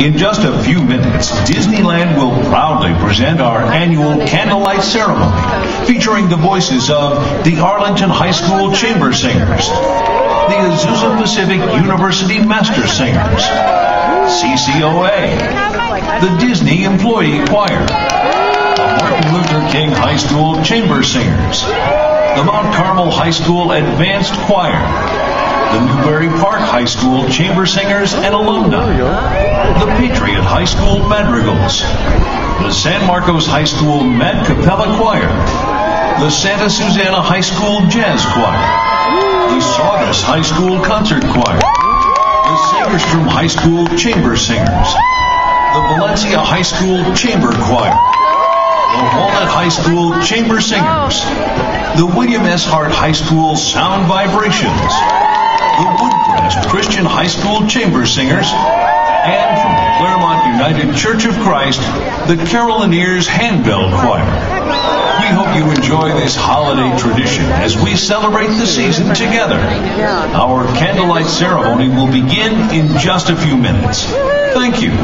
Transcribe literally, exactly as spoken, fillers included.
In just a few minutes, Disneyland will proudly present our annual candlelight ceremony featuring the voices of the Arlington High School Chamber Singers, the Azusa Pacific University Master Singers, C C O A, the Disney Employee Choir, the Martin Luther King High School Chamber Singers, the Mount Carmel High School Advanced Choir, the Newberry Park High School Chamber Singers and Alumni, the Patriot High School Madrigals, the San Marcos High School Mad Capella Choir, the Santa Susana High School Jazz Choir, the Saugus High School Concert Choir, the Sagerstrom High School Chamber Singers, the Valencia High School Chamber Choir, the Walnut High School Chamber Singers, the William S. Hart High School Sound Vibrations, the Woodcrest Christian High School Chamber Singers, and from the Claremont United Church of Christ, the Carolineers Handbell Choir. We hope you enjoy this holiday tradition as we celebrate the season together. Our candlelight ceremony will begin in just a few minutes. Thank you.